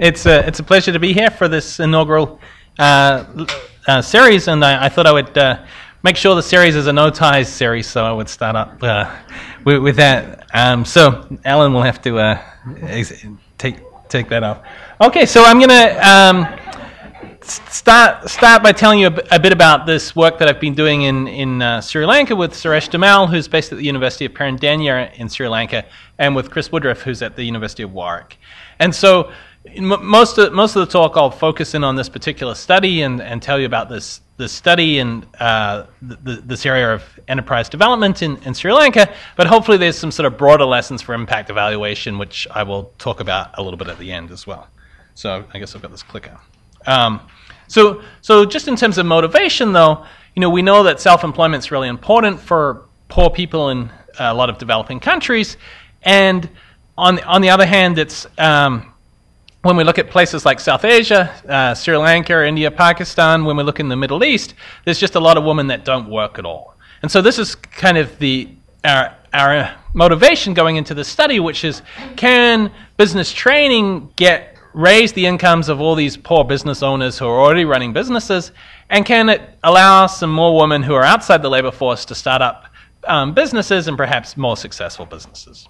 It's a pleasure to be here for this inaugural series, and I thought I would make sure the series is a no-ties series, so I would start up with that. So Alan will have to take that off. Okay, so I'm gonna start by telling you a bit about this work that I've been doing in Sri Lanka with Suresh Damal, who's based at the University of Peradeniya in Sri Lanka, and with Chris Woodruff, who's at the University of Warwick. And so most of the talk I'll focus in on this particular study and tell you about this study and this area of enterprise development in Sri Lanka, but hopefully there's some sort of broader lessons for impact evaluation, which I will talk about a little bit at the end as well. So I guess I've got this clicker. So just in terms of motivation, though, you know, we know that self-employment is really important for poor people in a lot of developing countries, and on the other hand, it's when we look at places like South Asia, Sri Lanka, India, Pakistan, when we look in the Middle East, there's just a lot of women that don't work at all. And so this is kind of our motivation going into the study, which is, can business training raise the incomes of all these poor business owners who are already running businesses, and can it allow some more women who are outside the labor force to start up businesses, and perhaps more successful businesses?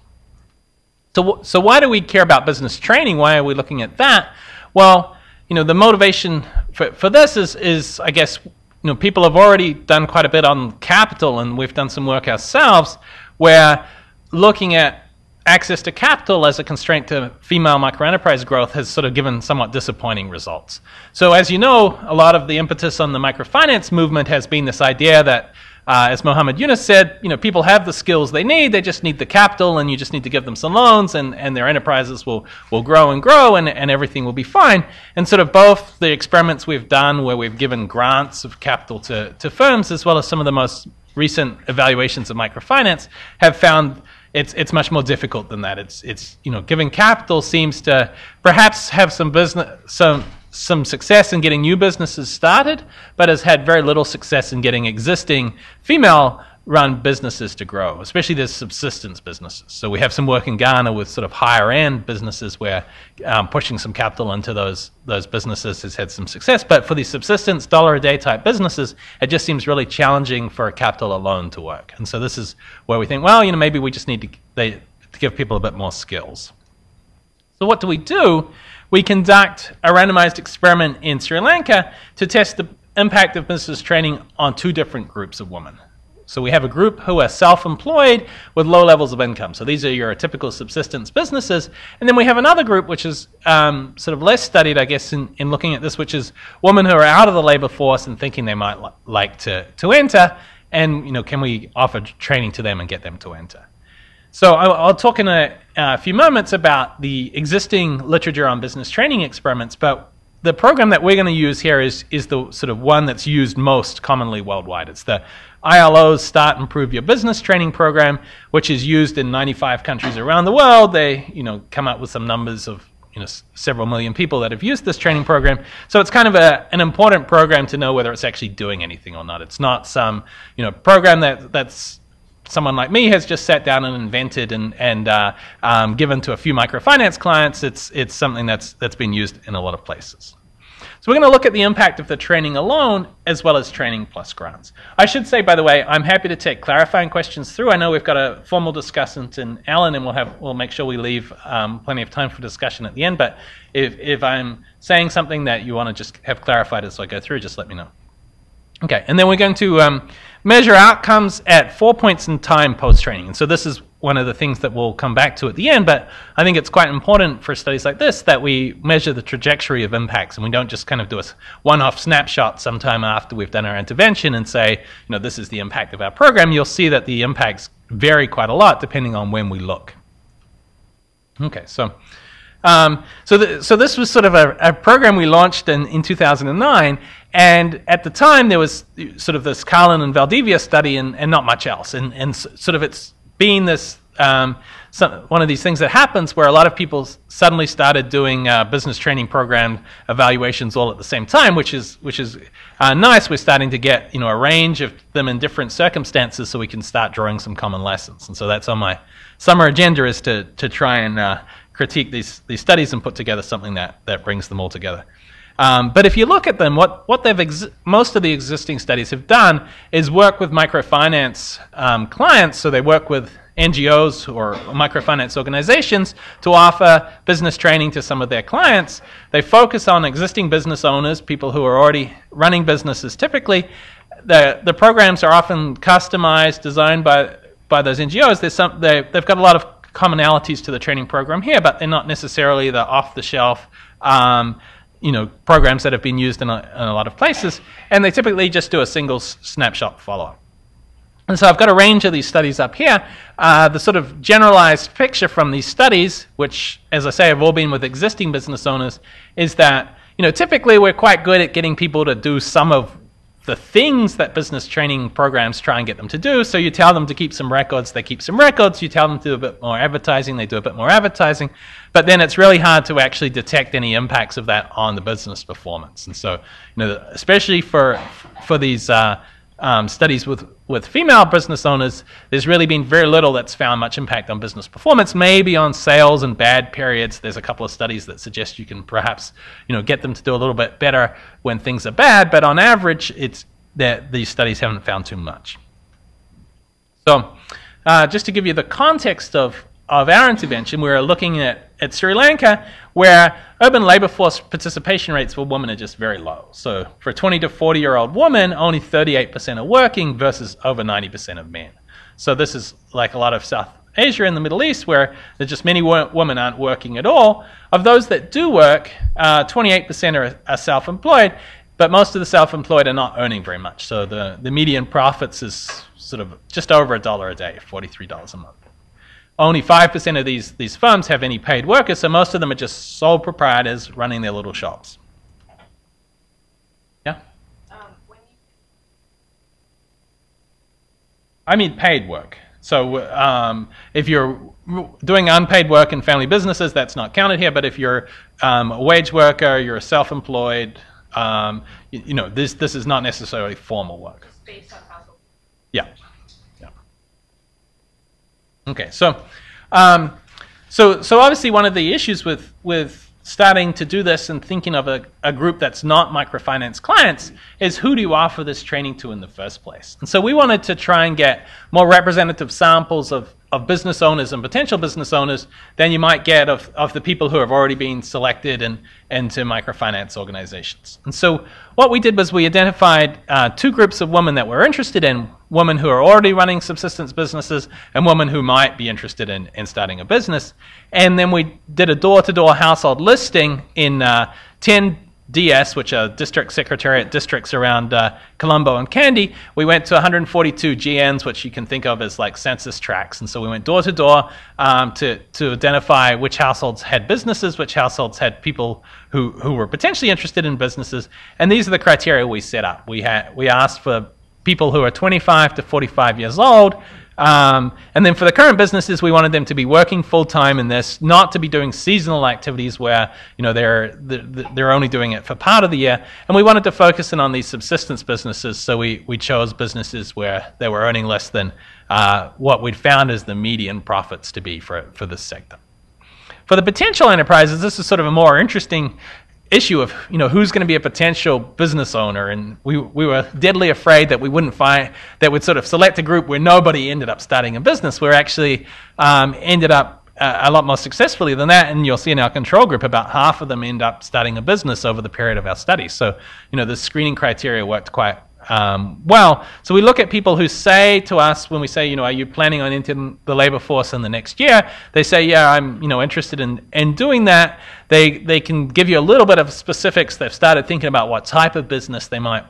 So why do we care about business training? Why are we looking at that? Well, you know, the motivation for this is I guess, you know, people have already done quite a bit on capital, and we've done some work ourselves where looking at access to capital as a constraint to female microenterprise growth has sort of given somewhat disappointing results. So as you know, a lot of the impetus on the microfinance movement has been this idea that, as Muhammad Yunus said, you know, people have the skills they need, they just need the capital, and you just need to give them some loans, and their enterprises will grow and grow, and everything will be fine. And sort of both the experiments we've done where we've given grants of capital to firms, as well as some of the most recent evaluations of microfinance, have found it's much more difficult than that. It's you know, giving capital seems to perhaps have some success in getting new businesses started, but has had very little success in getting existing female-run businesses to grow, especially the subsistence businesses. So we have some work in Ghana with sort of higher-end businesses where pushing some capital into those businesses has had some success, but for these subsistence dollar-a-day type businesses, it just seems really challenging for capital alone to work. And so this is where we think, well, you know, maybe we just need to give people a bit more skills. So what do we do? We conduct a randomized experiment in Sri Lanka to test the impact of business training on two different groups of women. So we have a group who are self-employed with low levels of income. So these are your typical subsistence businesses. And then we have another group which is sort of less studied, I guess, in looking at this, which is women who are out of the labor force and thinking they might like to enter. And, you know, can we offer training to them and get them to enter? So I'll talk in a few moments about the existing literature on business training experiments, but the program that we're going to use here is the sort of one that's used most commonly worldwide. It's the ILO's Start and Improve Your Business training program, which is used in 95 countries around the world. They, you know, come up with some numbers of, you know, several million people that have used this training program. So it's kind of an important program to know whether it's actually doing anything or not. It's not some, you know, program that's someone like me has just sat down and invented and given to a few microfinance clients. It's something that's been used in a lot of places. So we're going to look at the impact of the training alone as well as training plus grants. I should say, by the way, I'm happy to take clarifying questions through. I know we've got a formal discussant in Alan, and we'll make sure we leave plenty of time for discussion at the end. But if I'm saying something that you want to just have clarified as I go through, just let me know. Okay, and then we're going to measure outcomes at 4 points in time post-training. And so this is one of the things that we'll come back to at the end, but I think it's quite important for studies like this that we measure the trajectory of impacts, and we don't just kind of do a one-off snapshot sometime after we've done our intervention and say, you know, this is the impact of our program. You'll see that the impacts vary quite a lot depending on when we look. Okay, so so this was sort of a program we launched in 2009, and at the time there was sort of this Carlin and Valdivia study and not much else, and sort of it's been this one of these things that happens where a lot of people suddenly started doing business training program evaluations all at the same time, which is nice. We're starting to get, you know, a range of them in different circumstances, so we can start drawing some common lessons. And so that's on my summer agenda, is to try and critique these studies and put together something that brings them all together. But if you look at them, what they've most of the existing studies have done is work with microfinance clients. So they work with NGOs or microfinance organizations to offer business training to some of their clients. They focus on existing business owners, people who are already running businesses typically. The programs are often customized, designed by those NGOs. They've got a lot of commonalities to the training program here, but they're not necessarily the off-the-shelf programs that have been used in a lot of places, and they typically just do a single snapshot follow-up. And so I've got a range of these studies up here. The sort of generalized picture from these studies, which, as I say, have all been with existing business owners, is that typically we're quite good at getting people to do some of the things that business training programs try and get them to do. So you tell them to keep some records, they keep some records. You tell them to do a bit more advertising, they do a bit more advertising. But then it's really hard to actually detect any impacts of that on the business performance. And so, especially for these studies with female business owners, there's really been very little that's found much impact on business performance. Maybe on sales and bad periods, there's a couple of studies that suggest you can perhaps get them to do a little bit better when things are bad, but on average, it's that these studies haven't found too much. So just to give you the context of our intervention, we're looking at Sri Lanka, where urban labor force participation rates for women are just very low. So for a 20 to 40-year-old woman, only 38% are working versus over 90% of men. So this is like a lot of South Asia and the Middle East, where there's just many women aren't working at all. Of those that do work, 28% are self-employed, but most of the self-employed are not earning very much. So the median profits is sort of just over $1 a day, $43 a month. Only 5% of these firms have any paid workers, so most of them are just sole proprietors running their little shops. Yeah? I mean paid work. So if you're doing unpaid work in family businesses, that's not counted here, but if you're a wage worker, you're self-employed, this is not necessarily formal work. It's based on household. Yeah. Okay, so, obviously one of the issues with starting to do this and thinking of a group that's not microfinance clients is, who do you offer this training to in the first place? And so we wanted to try and get more representative samples of business owners and potential business owners than you might get of the people who have already been selected into microfinance organizations. And so what we did was we identified two groups of women that we're interested in: women who are already running subsistence businesses and women who might be interested in starting a business. And then we did a door-to-door household listing in 10 DS, which are district secretariat districts around Colombo and Kandy. We went to 142 GNs, which you can think of as like census tracts. And so we went door to door to identify which households had businesses, which households had people who were potentially interested in businesses. And these are the criteria we set up. We asked for people who are 25 to 45 years old. And then for the current businesses, we wanted them to be working full-time in this, not to be doing seasonal activities where they're only doing it for part of the year. And we wanted to focus in on these subsistence businesses, so we chose businesses where they were earning less than what we'd found as the median profits to be for this sector. For the potential enterprises, this is sort of a more interesting issue of who's going to be a potential business owner, and we were deadly afraid that we wouldn't find that we'd sort of select a group where nobody ended up starting a business. We're actually ended up a lot more successfully than that, and you'll see in our control group about half of them end up starting a business over the period of our study. So the screening criteria worked quite well. So we look at people who say to us, when we say, are you planning on entering the labor force in the next year? They say, yeah, I'm interested in doing that. They can give you a little bit of specifics. They've started thinking about what type of business they might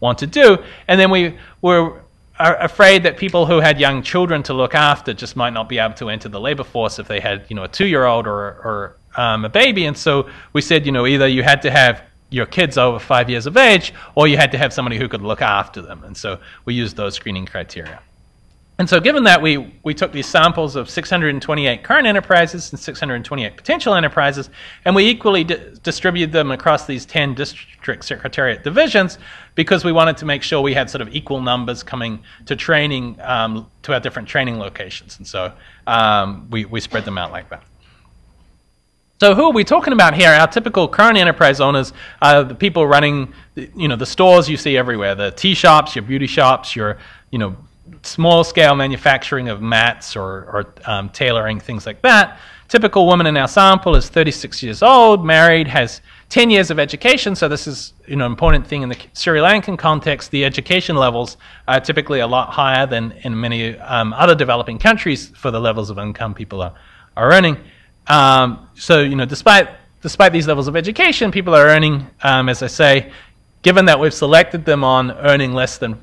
want to do. And then we were afraid that people who had young children to look after just might not be able to enter the labor force if they had a 2-year-old or a baby. And so we said, either you had to have your kids over 5 years of age, or you had to have somebody who could look after them. And so we used those screening criteria. And so given that, we took these samples of 628 current enterprises and 628 potential enterprises, and we equally distributed them across these 10 district secretariat divisions, because we wanted to make sure we had sort of equal numbers coming to training, to our different training locations. And so we spread them out like that. So who are we talking about here? Our typical current enterprise owners are the people running, the stores you see everywhere, the tea shops, your beauty shops, your, small-scale manufacturing of mats or tailoring, things like that. Typical woman in our sample is 36 years old, married, has 10 years of education. So this is, an important thing in the Sri Lankan context. The education levels are typically a lot higher than in many other developing countries for the levels of income people are earning. So, despite these levels of education, people are earning, as I say, given that we've selected them on earning less than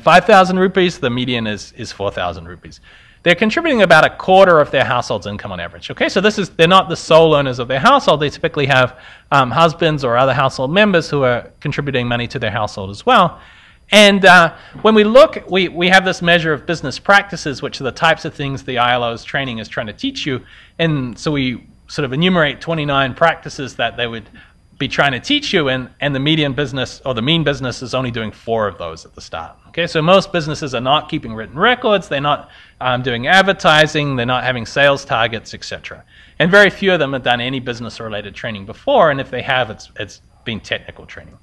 5,000 rupees, the median is 4,000 rupees. They're contributing about a quarter of their household's income on average. Okay, so they're not the sole owners of their household. They typically have husbands or other household members who are contributing money to their household as well. And when we look, we have this measure of business practices, which are the types of things the ILO's training is trying to teach you. And so we sort of enumerate 29 practices that they would be trying to teach you, and the median business or the mean business is only doing 4 of those at the start. Okay, so most businesses are not keeping written records, they're not doing advertising, they're not having sales targets, etc. And very few of them have done any business-related training before, and if they have, it's been technical training.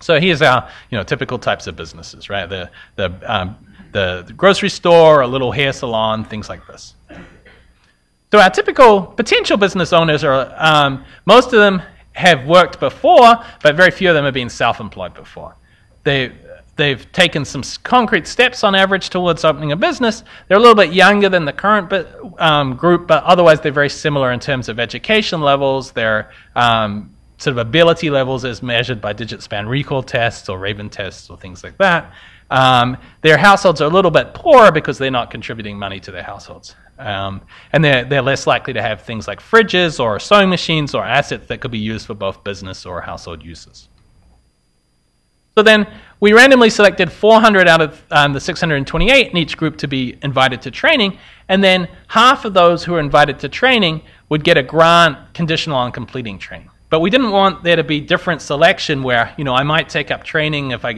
So here's our typical types of businesses, right? The grocery store, a little hair salon, things like this. So our typical potential business owners are most of them have worked before, but very few of them have been self-employed before. They've taken some concrete steps on average towards opening a business. They're a little bit younger than the current group, but otherwise they're very similar in terms of education levels. Their sort of ability levels as measured by digit span recall tests or Raven tests or things like that. Their households are a little bit poorer because they're not contributing money to their households. And they're less likely to have things like fridges or sewing machines or assets that could be used for both business or household uses. So then we randomly selected 400 out of the 628 in each group to be invited to training, and then half of those who are invited to training would get a grant conditional on completing training. But we didn't want there to be different selection where, I might take up training if I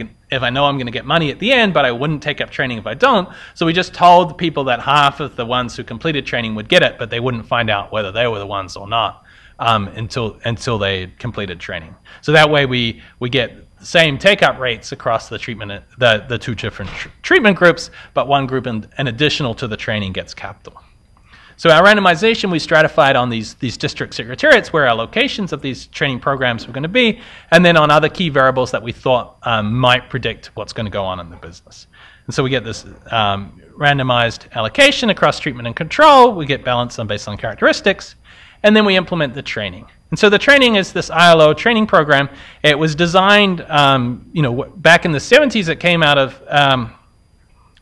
know I'm going to get money at the end, but I wouldn't take up training if I don't. So we just told the people that half of the ones who completed training would get it, but they wouldn't find out whether they were the ones or not until they completed training. So that way we get the same take-up rates across the treatment, the two different treatment groups, but one group in additional to the training gets capital. So our randomization, we stratified on these district secretariats where our locations of these training programs were going to be, and then on other key variables that we thought might predict what's going to go on in the business. And so we get this randomized allocation across treatment and control, we get balance on baseline characteristics, and then we implement the training. And so the training is this ILO training program. It was designed, back in the 70s, it came out of...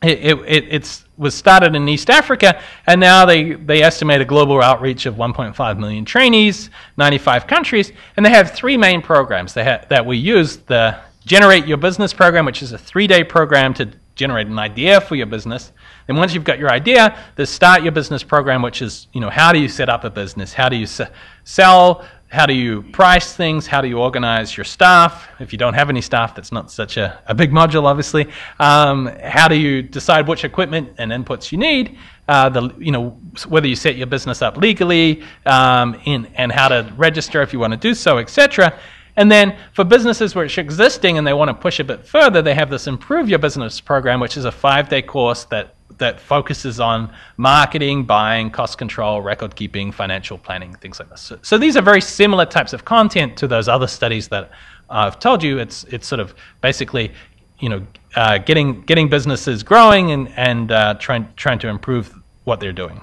It was started in East Africa, and now they estimate a global outreach of 1.5 million trainees, 95 countries, and they have 3 main programs that we use. The Generate Your Business program, which is a 3-day program to generate an idea for your business. And once you've got your idea, the Start Your Business program, which is, how do you set up a business? How do you sell? How do you price things? How do you organize your staff? If you don't have any staff, that's not such a big module, obviously. How do you decide which equipment and inputs you need? Whether you set your business up legally, and how to register if you want to do so, etc. And then for businesses which are existing and they want to push a bit further, they have this Improve Your Business program, which is a 5-day course that focuses on marketing, buying, cost control, record keeping, financial planning, things like this. So these are very similar types of content to those other studies that I've told you. It's sort of basically, getting businesses growing and trying to improve what they're doing.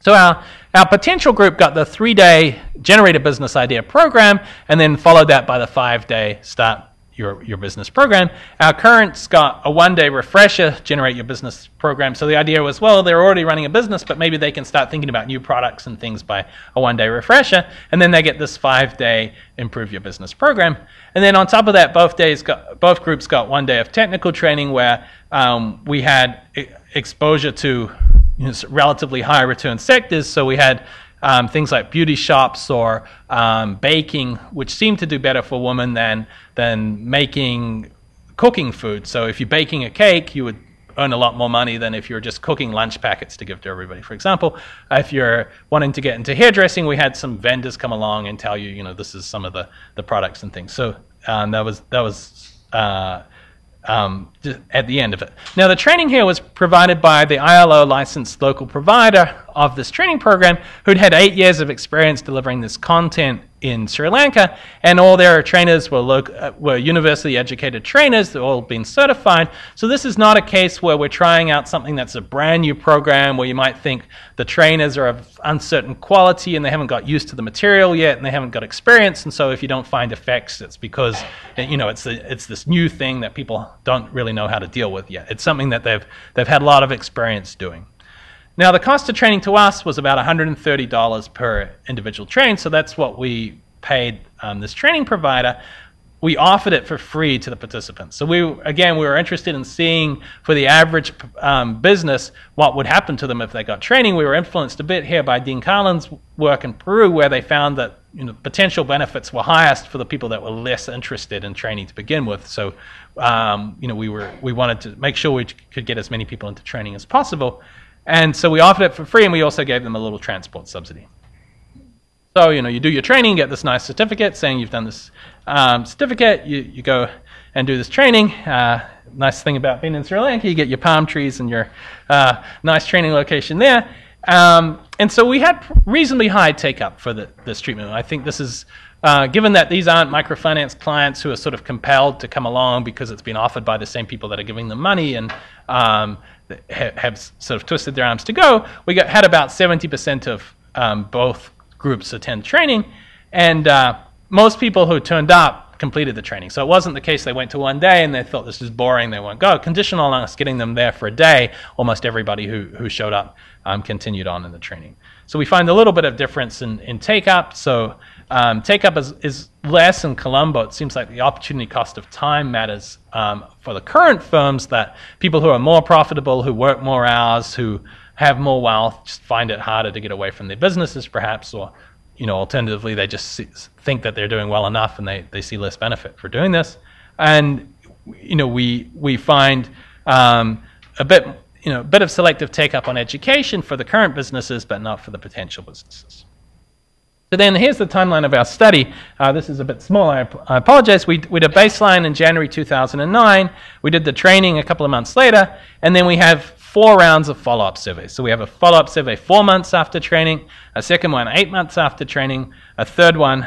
So our potential group got the 3-day Generate a Business Idea program, and then followed that by the 5-day Start Your Business program. Our current's got a 1-day refresher, Generate Your Business program. So the idea was, well, they're already running a business, but maybe they can start thinking about new products and things by a 1-day refresher. And then they get this 5-day Improve Your Business program. And then on top of that, both groups got 1 day of technical training where we had exposure to relatively high return sectors. So we had things like beauty shops or baking, which seem to do better for women than cooking food. So if you're baking a cake, you would earn a lot more money than if you're just cooking lunch packets to give to everybody. For example, if you're wanting to get into hairdressing, we had some vendors come along and tell you, you know, this is some of the products and things. So that was at the end of it. Now, the training here was provided by the ILO licensed local provider of this training program, who'd had 8 years of experience delivering this content in Sri Lanka, and all their trainers were university educated trainers. They've all been certified. So this is not a case where we're trying out something that's a brand new program where you might think the trainers are of uncertain quality and they haven't got used to the material yet and they haven't got experience, and so if you don't find effects, it's because, you know, it's this new thing that people don't really know how to deal with yet. It's something that they've had a lot of experience doing. Now, the cost of training to us was about $130 per individual trained, so that's what we paid this training provider. We offered it for free to the participants. So we were interested in seeing, for the average business, what would happen to them if they got training. We were influenced a bit here by Dean Carlin's work in Peru, where they found that, you know, potential benefits were highest for the people that were less interested in training to begin with. So, you know, we wanted to make sure we could get as many people into training as possible. And so we offered it for free, and we also gave them a little transport subsidy. So, you know, you do your training, get this nice certificate saying you've done this certificate. You go and do this training. Nice thing about being in Sri Lanka, you get your palm trees and your nice training location there. And so we had reasonably high take-up for this treatment. I think this is, given that these aren't microfinance clients who are sort of compelled to come along because it's been offered by the same people that are giving them money, and have sort of twisted their arms to go, we had about 70% of both groups attend training, and most people who turned up completed the training. So it wasn't the case they went to one day and they thought this is boring, they won't go. Conditional on us getting them there for a day, almost everybody who showed up continued on in the training. So we find a little bit of difference in take-up. So take-up is less in Colombo. It seems like the opportunity cost of time matters for the current firms, that people who are more profitable, who work more hours, who have more wealth, just find it harder to get away from their businesses perhaps, or, you know, alternatively, they just think that they're doing well enough and they see less benefit for doing this. And, you know, we find a bit of selective take-up on education for the current businesses, but not for the potential businesses. So then here's the timeline of our study. This is a bit small, I apologize. We did a baseline in January 2009. We did the training a couple of months later, and then we have 4 rounds of follow-up surveys. So we have a follow-up survey 4 months after training, a second one 8 months after training, a third one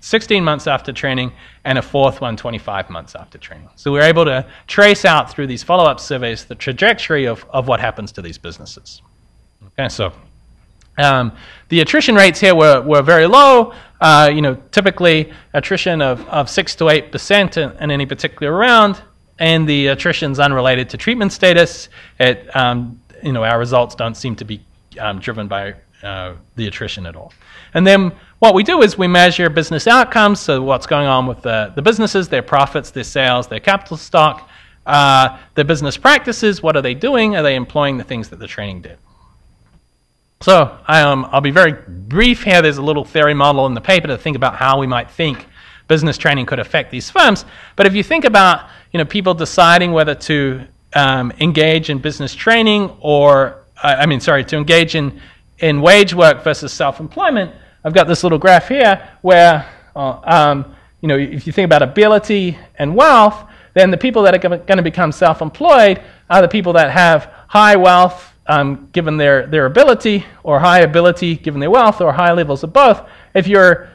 16 months after training, and a fourth one 25 months after training. So we're able to trace out through these follow-up surveys the trajectory of what happens to these businesses. Okay, so the attrition rates here were very low. You know, typically attrition of 6 to 8% in any particular round, and the attrition's unrelated to treatment status. It, you know, our results don't seem to be driven by the attrition at all. And then what we do is we measure business outcomes, so what's going on with the businesses, their profits, their sales, their capital stock, their business practices. What are they doing? Are they employing the things that the training did? So I'll be very brief here. There's a little theory model in the paper to think about how we might think business training could affect these firms. But if you think about, you know, people deciding whether to engage in business training or, to engage in wage work versus self-employment, I've got this little graph here where, you know, if you think about ability and wealth, then the people that are going to become self-employed are the people that have high wealth, given their ability, or high ability given their wealth, or high levels of both. If you're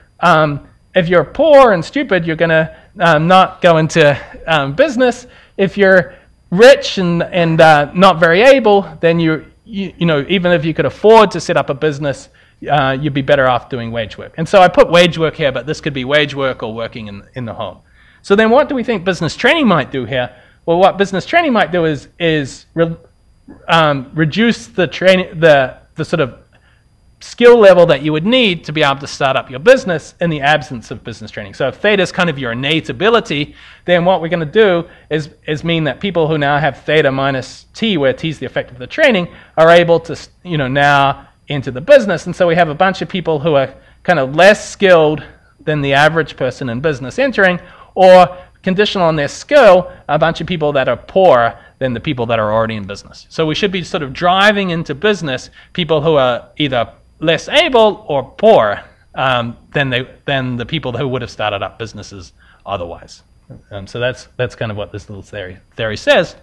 poor and stupid, you're going to not go into business. If you're rich and not very able, then you know, even if you could afford to set up a business, you'd be better off doing wage work. And so I put wage work here, but this could be wage work or working in the home. So then what do we think business training might do here? Well, what business training might do is reduce the sort of skill level that you would need to be able to start up your business in the absence of business training. So if theta is kind of your innate ability, then what we're going to do is mean that people who now have theta minus t, where t is the effect of the training, are able to, you know, now enter the business. And so we have a bunch of people who are kind of less skilled than the average person in business entering, or conditional on their skill, a bunch of people that are poorer than the people that are already in business. So we should be sort of driving into business people who are either less able or poorer than the people who would have started up businesses otherwise. So that's kind of what this little theory says,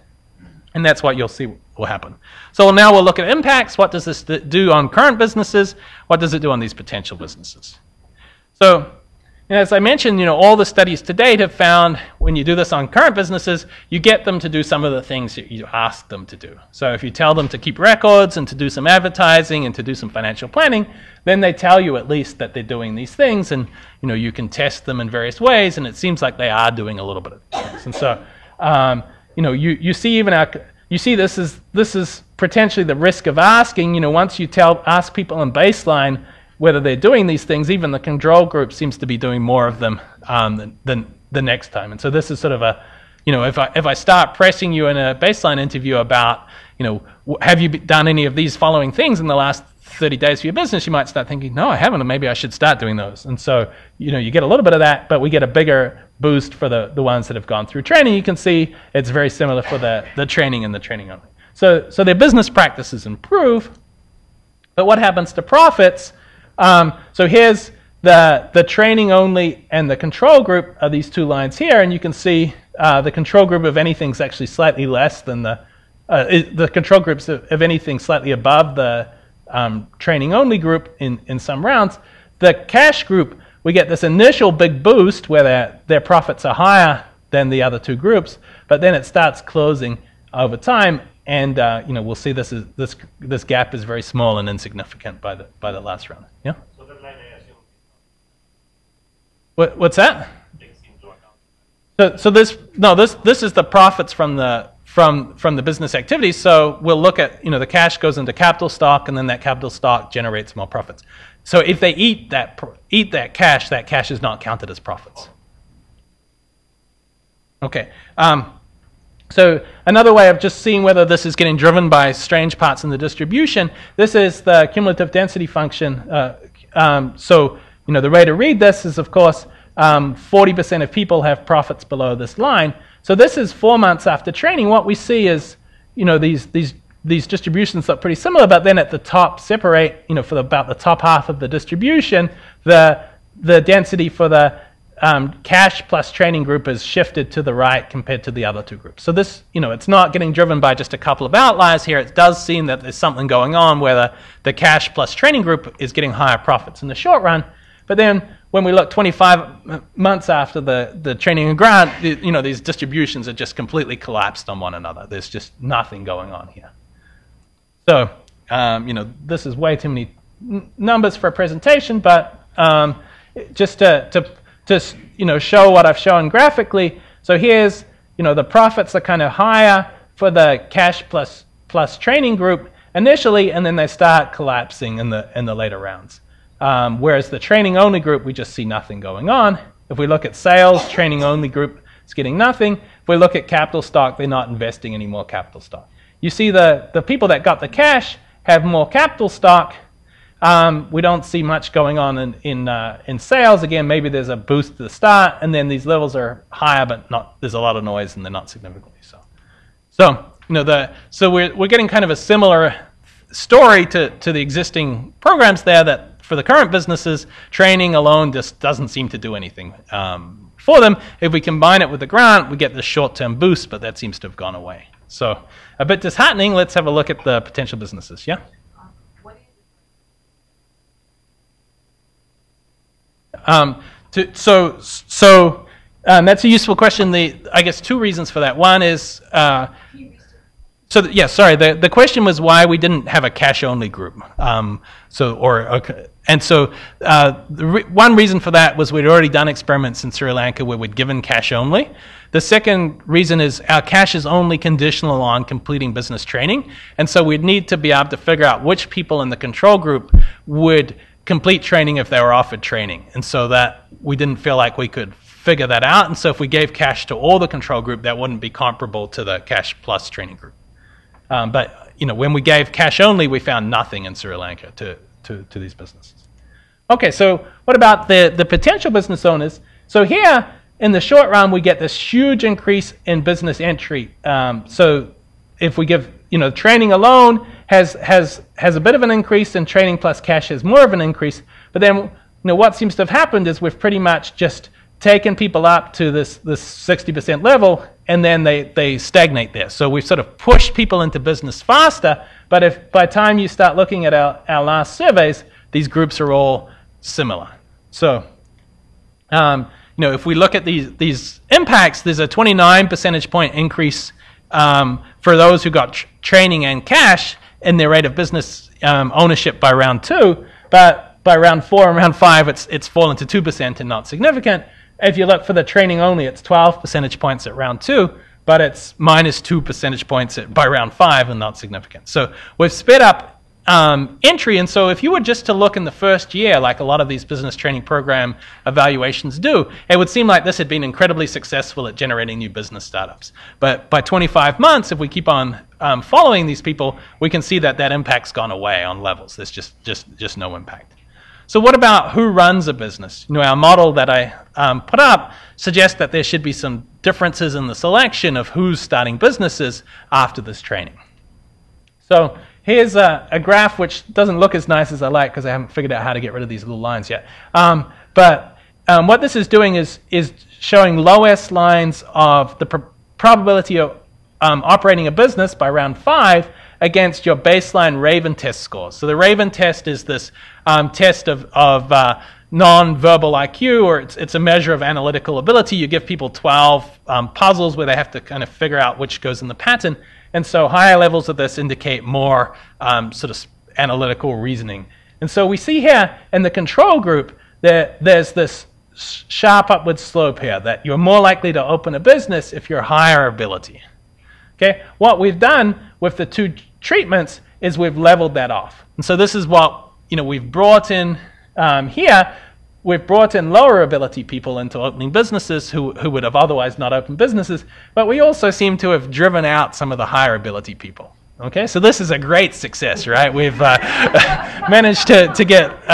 and that's what you'll see will happen. So now we'll look at impacts. What does this do on current businesses? What does it do on these potential businesses? So, and as I mentioned, you know, all the studies to date have found when you do this on current businesses, you get them to do some of the things that you ask them to do. So if you tell them to keep records and to do some advertising and to do some financial planning, then they tell you at least that they're doing these things, and you know, you can test them in various ways, and it seems like they are doing a little bit of things. And so you know, you see even our, you see this is potentially the risk of asking. You know, once you ask people in baseline whether they're doing these things, even the control group seems to be doing more of them than the next time. And so this is sort of a, you know, if I start pressing you in a baseline interview about, you know, have you done any of these following things in the last 30 days for your business, you might start thinking, no, I haven't, and maybe I should start doing those. And so, you know, you get a little bit of that, but we get a bigger boost for the ones that have gone through training. You can see it's very similar for the training and the training only. So their business practices improve, but what happens to profits? So here's the training only and the control group are these two lines here, and you can see the control group of anything's actually slightly less than the control groups of anything slightly above the training only group in some rounds. The cash group, we get this initial big boost where their profits are higher than the other two groups, but then it starts closing over time. And you know, we'll see this gap is very small and insignificant by the last round. Yeah. So that line I assume. What's that? So this, no, this is the profits from the business activities. So we'll look at, you know, the cash goes into capital stock, and then that capital stock generates more profits. So if they eat that cash, that cash is not counted as profits. Okay. So another way of just seeing whether this is getting driven by strange parts in the distribution, this is the cumulative density function. So, you know, the way to read this is, of course, 40% of people have profits below this line. So this is 4 months after training. What we see is, you know, these distributions look pretty similar, but then at the top separate, you know, for about the top half of the distribution, the density for the cash plus training group is shifted to the right compared to the other two groups. So this, you know, it's not getting driven by just a couple of outliers here. It does seem that there's something going on where the cash plus training group is getting higher profits in the short run. But then when we look 25 months after the training and grant, you know, these distributions are just completely collapsed on one another. There's just nothing going on here. So, you know, this is way too many numbers for a presentation, but just to you know, show what I've shown graphically. So here's, you know, the profits are kind of higher for the cash plus training group initially, and then they start collapsing in the later rounds. Whereas the training only group, we just see nothing going on. If we look at sales, training only group is getting nothing. If we look at capital stock, they're not investing any more capital stock. You see the people that got the cash have more capital stock. We don't see much going on in sales. Again, maybe there's a boost to the start, and then these levels are higher, but not, there's a lot of noise, and they're not significantly so. So, you know, we're getting kind of a similar story to the existing programs there. That for the current businesses, training alone just doesn't seem to do anything for them. If we combine it with the grant, we get the short-term boost, but that seems to have gone away. So, a bit disheartening. Let's have a look at the potential businesses. Yeah. That's a useful question. I guess two reasons for that. One is, the question was why we didn't have a cash-only group. One reason for that was we'd already done experiments in Sri Lanka where we'd given cash only. The second reason is our cash is only conditional on completing business training, and so we'd need to be able to figure out which people in the control group would complete training if they were offered training, and so that we didn't feel like we could figure that out. And so if we gave cash to all the control group, that wouldn't be comparable to the cash plus training group. But you know, when we gave cash only, we found nothing in Sri Lanka to these businesses. Okay, so what about the potential business owners? So here In the short run, we get this huge increase in business entry. So if we give, training alone has a bit of an increase, and training plus cash is more of an increase. But then, what seems to have happened is we've pretty much just taken people up to this 60% level, and then they stagnate there. So we've sort of pushed people into business faster, but if by the time you start looking at our last surveys, these groups are all similar. So if we look at these impacts, there's a 29 percentage point increase for those who got training and cash in their rate of business ownership by round 2, but by round 4 and round 5, it's fallen to 2% and not significant. If you look for the training only, it's 12 percentage points at round 2, but it's minus 2 percentage points by round 5 and not significant. So we've sped up entry, and so if you were just to look in the first year, like a lot of these business training program evaluations do, it would seem like this had been incredibly successful at generating new business startups. But by 25 months, if we keep on following these people, we can see that that impact's gone away on levels. There's just no impact. So what about who runs a business? Our model that I put up suggests that there should be some differences in the selection of who's starting businesses after this training. So here's a graph which doesn't look as nice as I like because I haven't figured out how to get rid of these little lines yet. But what this is doing is showing lowest lines of the probability of operating a business by round 5 against your baseline Raven test scores. So the Raven test is this test of non-verbal IQ, or it's a measure of analytical ability. You give people 12 puzzles where they have to kind of figure out which goes in the pattern. And so higher levels of this indicate more sort of analytical reasoning. And so we see here in the control group that there's this sharp upward slope here, that you're more likely to open a business if you're higher ability. Okay, what we've done with the 2 treatments is we've leveled that off. And so this is what we've brought in here. We've brought in lower ability people into opening businesses who would have otherwise not opened businesses, but we also seem to have driven out some of the higher ability people. Okay, so this is a great success, right? We've managed to get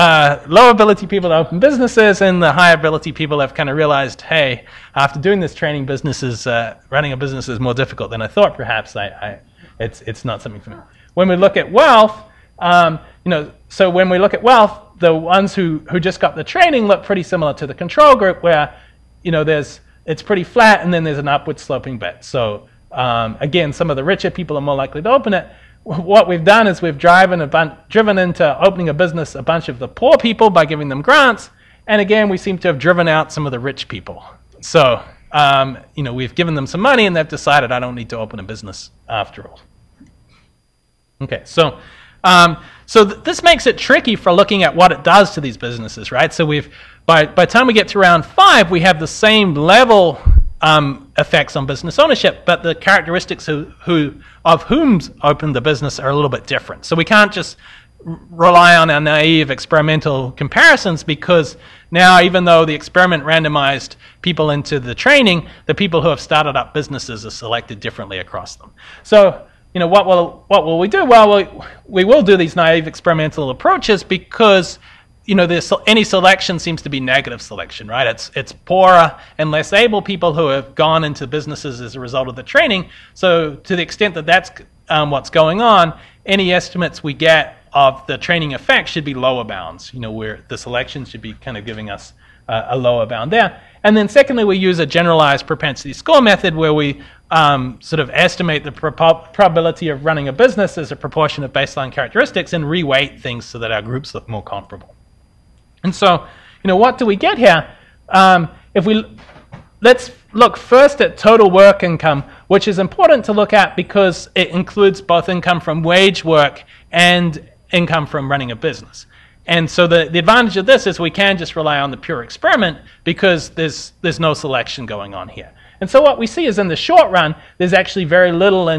low ability people to open businesses, and the high ability people have kind of realized, hey, after doing this training, running a business is more difficult than I thought. Perhaps it's not something for me. When we look at wealth, the ones who just got the training look pretty similar to the control group, where it's pretty flat, and then there's an upward sloping bit. So again, some of the richer people are more likely to open it. What we've done is we've driven into opening a business a bunch of the poor people by giving them grants, and again, we seem to have driven out some of the rich people. So we've given them some money, and they've decided, I don't need to open a business after all. Okay, so this makes it tricky for looking at what it does to these businesses, right? So by the time we get to round 5, we have the same level effects on business ownership, but the characteristics of whom's opened the business are a little bit different. So we can't just rely on our naive experimental comparisons, because now, even though the experiment randomized people into the training, the people who have started up businesses are selected differently across them. So what will we do? Well, we will do these naive experimental approaches because any selection seems to be negative selection, right? It's poorer and less able people who have gone into businesses as a result of the training. So to the extent that that's what's going on, any estimates we get of the training effect should be lower bounds, where the selection should be kind of giving us a lower bound there. And then secondly, we use a generalized propensity score method where we sort of estimate the probability of running a business as a proportion of baseline characteristics and reweight things so that our groups look more comparable. And so, what do we get here? Let's look first at total work income, which is important to look at because it includes both income from wage work and income from running a business. And so the advantage of this is we can just rely on the pure experiment because there's no selection going on here. And so what we see is in the short run, there's actually very little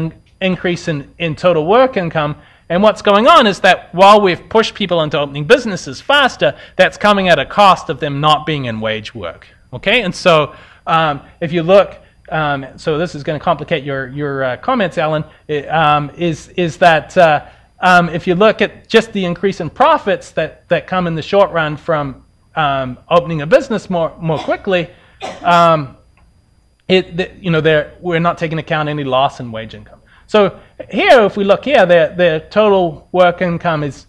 increase in total work income. And what's going on is that while we've pushed people into opening businesses faster, that's coming at a cost of them not being in wage work. Okay, and so if you look, so this is going to complicate your comments, Alan. If you look at just the increase in profits that come in the short run from opening a business more quickly, we're not taking account any loss in wage income. So here, if we look here, their total work income is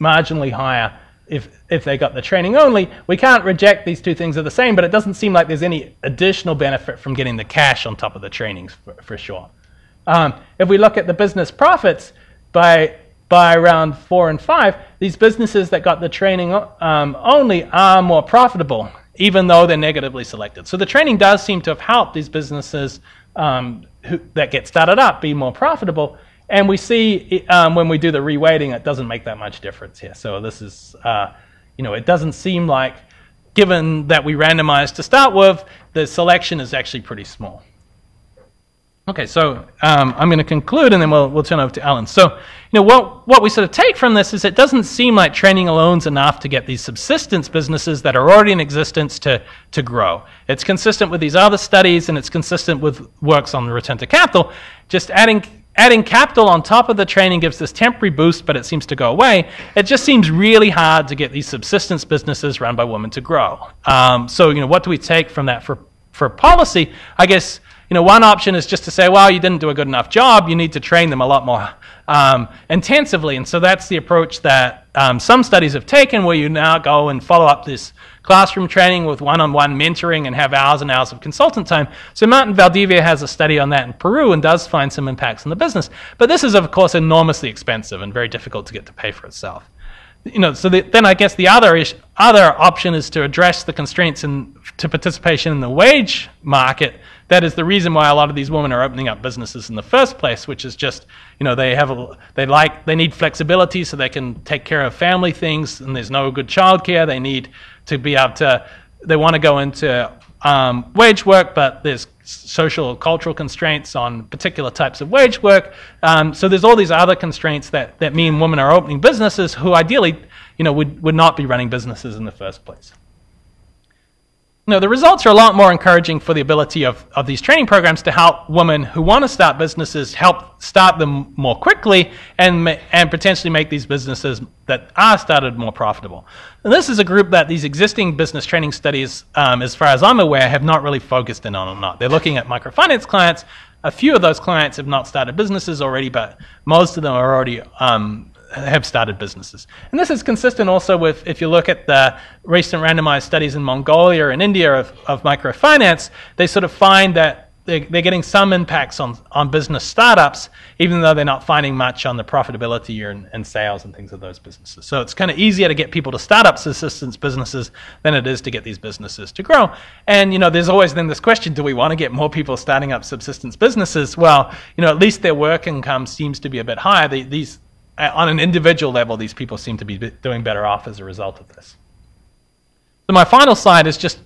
marginally higher if they got the training only. We can't reject these two things are the same, but it doesn't seem like there's any additional benefit from getting the cash on top of the trainings for sure. If we look at the business profits by round 4 and 5, these businesses that got the training only are more profitable, even though they're negatively selected. So the training does seem to have helped these businesses that get started up be more profitable. And we see when we do the reweighting, it doesn't make that much difference here. So this is, it doesn't seem like, given that we randomized to start with, the selection is actually pretty small. Okay, so I'm going to conclude, and then we'll turn over to Alan. So, what we sort of take from this is it doesn't seem like training alone's enough to get these subsistence businesses that are already in existence to grow. It's consistent with these other studies, and it's consistent with works on the return to capital. Just adding capital on top of the training gives this temporary boost, but it seems to go away. It just seems really hard to get these subsistence businesses run by women to grow. So, what do we take from that for policy? I guess. One option is just to say, well, you didn't do a good enough job. You need to train them a lot more intensively. And so that's the approach that some studies have taken, where you now go and follow up this classroom training with one-on-one mentoring and have hours and hours of consultant time. So Martin Valdivia has a study on that in Peru and does find some impacts in the business. But this is, of course, enormously expensive and very difficult to get to pay for itself. So then I guess the other option is to address the constraints to participation in the wage market. That is the reason why a lot of these women are opening up businesses in the first place, which is just, they need flexibility so they can take care of family things, and there's no good childcare. They need to be able to, they want to go into wage work, but there's social or cultural constraints on particular types of wage work. So there's all these other constraints that mean women are opening businesses who ideally, would not be running businesses in the first place. The results are a lot more encouraging for the ability of these training programs to help women who want to start businesses, help start them more quickly and potentially make these businesses that are started more profitable. And this is a group that these existing business training studies, as far as I'm aware, have not really focused in on or not. They're looking at microfinance clients. A few of those clients have not started businesses already, but most of them are already have started businesses. And this is consistent also with, if you look at the recent randomized studies in Mongolia and India of microfinance, they sort of find that they're getting some impacts on business startups, even though they're not finding much on the profitability and sales and things of those businesses. So it's kind of easier to get people to start up subsistence businesses than it is to get these businesses to grow. And, there's always then this question, do we want to get more people starting up subsistence businesses? Well, at least their work income seems to be a bit higher. On an individual level, these people seem to be doing better off as a result of this. So my final slide is just,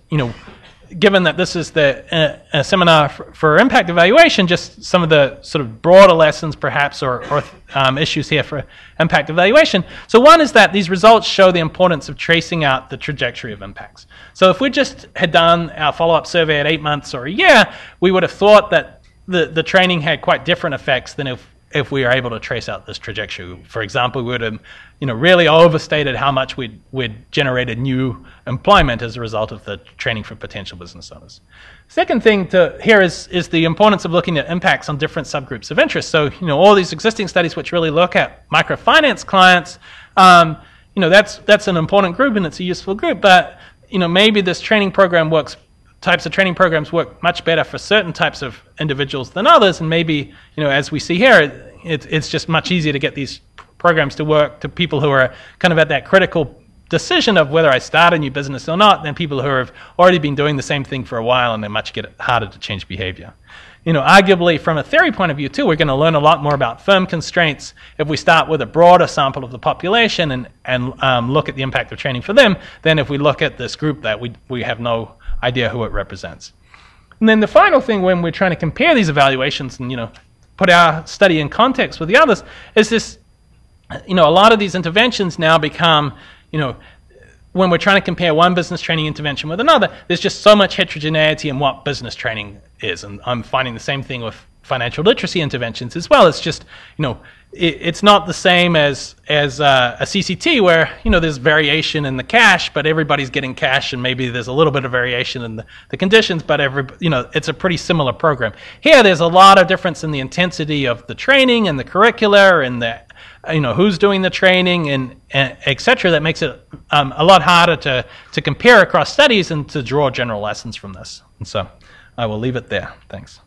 given that this is the a seminar for impact evaluation, just some of the sort of broader lessons perhaps or issues here for impact evaluation. So one is that these results show the importance of tracing out the trajectory of impacts. So if we just had done our follow-up survey at 8 months or a year, we would have thought that the training had quite different effects than if we are able to trace out this trajectory. For example, we would have really overstated how much we'd generated new employment as a result of the training for potential business owners. Second thing here is the importance of looking at impacts on different subgroups of interest. So, all these existing studies which really look at microfinance clients, that's an important group and it's a useful group, but, maybe this training program works types of training programs work much better for certain types of individuals than others, and maybe, as we see here, it's just much easier to get these programs to work to people who are kind of at that critical decision of whether I start a new business or not than people who have already been doing the same thing for a while and they're much harder to change behavior. Arguably from a theory point of view too, we're going to learn a lot more about firm constraints if we start with a broader sample of the population and look at the impact of training for them than if we look at this group that we have no idea who it represents. And then the final thing when we're trying to compare these evaluations and put our study in context with the others is this, a lot of these interventions now become, when we're trying to compare one business training intervention with another, there's just so much heterogeneity in what business training is. And I'm finding the same thing with financial literacy interventions as well. It's just, you know, it's not the same as a CCT where, you know, there's variation in the cash, but everybody's getting cash, and maybe there's a little bit of variation in the conditions, but you know, it's a pretty similar program. Here, there's a lot of difference in the intensity of the training and the curricula and the, you know, who's doing the training and et cetera, that makes it a lot harder to compare across studies and to draw general lessons from this. And so I will leave it there. Thanks.